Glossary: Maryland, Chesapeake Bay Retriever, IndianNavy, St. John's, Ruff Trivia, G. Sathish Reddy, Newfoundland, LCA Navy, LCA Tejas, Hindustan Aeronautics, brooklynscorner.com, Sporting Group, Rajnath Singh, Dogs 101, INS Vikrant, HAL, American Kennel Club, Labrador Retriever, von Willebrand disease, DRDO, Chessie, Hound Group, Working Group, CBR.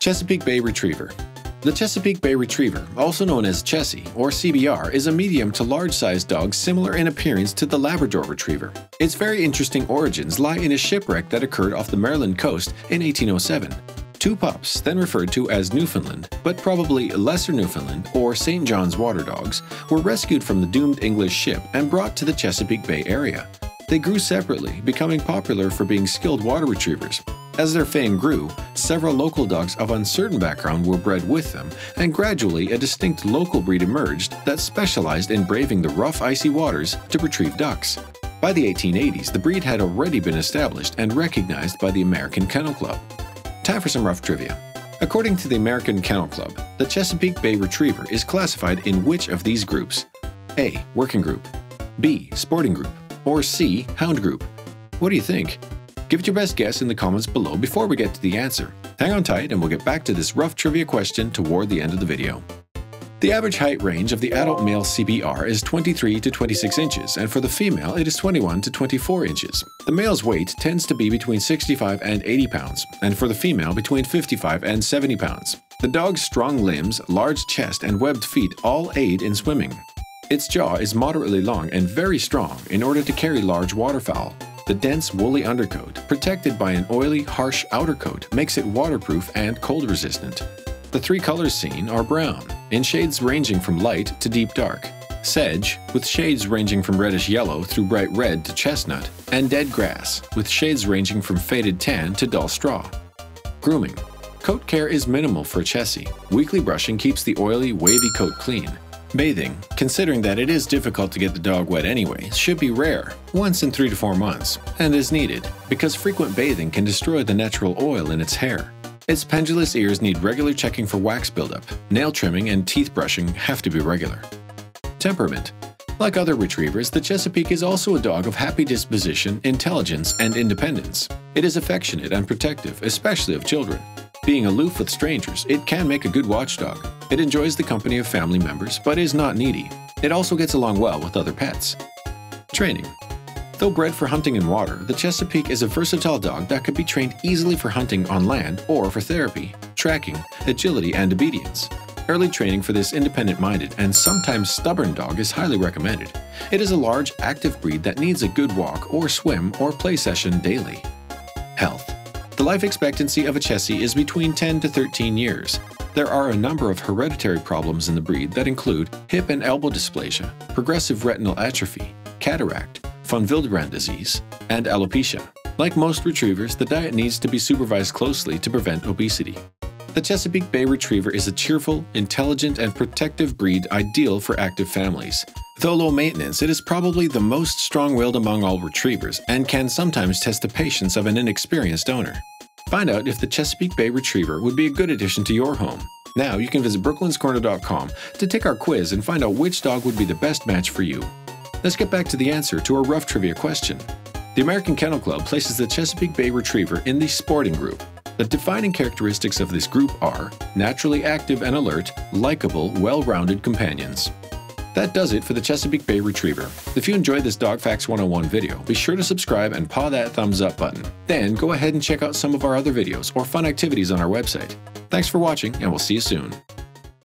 Chesapeake Bay Retriever. The Chesapeake Bay Retriever, also known as Chessie or CBR, is a medium to large-sized dog similar in appearance to the Labrador Retriever. Its very interesting origins lie in a shipwreck that occurred off the Maryland coast in 1807. Two pups, then referred to as Newfoundland, but probably Lesser Newfoundland or St. John's water dogs, were rescued from the doomed English ship and brought to the Chesapeake Bay area. They grew separately, becoming popular for being skilled water retrievers. As their fame grew, several local dogs of uncertain background were bred with them, and gradually a distinct local breed emerged that specialized in braving the rough icy waters to retrieve ducks. By the 1880s, the breed had already been established and recognized by the American Kennel Club. Time for some rough trivia. According to the American Kennel Club, the Chesapeake Bay Retriever is classified in which of these groups? A. Working group. B. Sporting group. Or C. Hound group. What do you think? Give it your best guess in the comments below before we get to the answer. Hang on tight and we'll get back to this rough trivia question toward the end of the video. The average height range of the adult male CBR is 23 to 26 inches, and for the female it is 21 to 24 inches. The male's weight tends to be between 65 and 80 pounds, and for the female between 55 and 70 pounds. The dog's strong limbs, large chest, and webbed feet all aid in swimming. Its jaw is moderately long and very strong in order to carry large waterfowl. The dense, woolly undercoat, protected by an oily, harsh outer coat, makes it waterproof and cold resistant. The three colors seen are brown, in shades ranging from light to deep dark, sedge, with shades ranging from reddish yellow through bright red to chestnut, and dead grass, with shades ranging from faded tan to dull straw. Grooming. Coat care is minimal for Chessie. Weekly brushing keeps the oily, wavy coat clean. Bathing, considering that it is difficult to get the dog wet anyway, should be rare, once in 3 to 4 months, and is needed, because frequent bathing can destroy the natural oil in its hair. Its pendulous ears need regular checking for wax buildup. Nail trimming and teeth brushing have to be regular. Temperament. Like other retrievers, the Chesapeake is also a dog of happy disposition, intelligence, and independence. It is affectionate and protective, especially of children. Being aloof with strangers, it can make a good watchdog. It enjoys the company of family members, but is not needy. It also gets along well with other pets. Training. Though bred for hunting in water, the Chesapeake is a versatile dog that could be trained easily for hunting on land or for therapy, tracking, agility, and obedience. Early training for this independent-minded and sometimes stubborn dog is highly recommended. It is a large, active breed that needs a good walk or swim or play session daily. Health. The life expectancy of a Chessie is between 10 to 13 years. There are a number of hereditary problems in the breed that include hip and elbow dysplasia, progressive retinal atrophy, cataract, von Willebrand disease, and alopecia. Like most retrievers, the diet needs to be supervised closely to prevent obesity. The Chesapeake Bay Retriever is a cheerful, intelligent, and protective breed ideal for active families. Though low maintenance, it is probably the most strong-willed among all retrievers and can sometimes test the patience of an inexperienced owner. Find out if the Chesapeake Bay Retriever would be a good addition to your home. Now you can visit brooklynscorner.com to take our quiz and find out which dog would be the best match for you. Let's get back to the answer to our rough trivia question. The American Kennel Club places the Chesapeake Bay Retriever in the sporting group. The defining characteristics of this group are naturally active and alert, likable, well-rounded companions. That does it for the Chesapeake Bay Retriever. If you enjoyed this Dog Facts 101 video, be sure to subscribe and paw that thumbs up button. Then go ahead and check out some of our other videos or fun activities on our website. Thanks for watching, and we'll see you soon.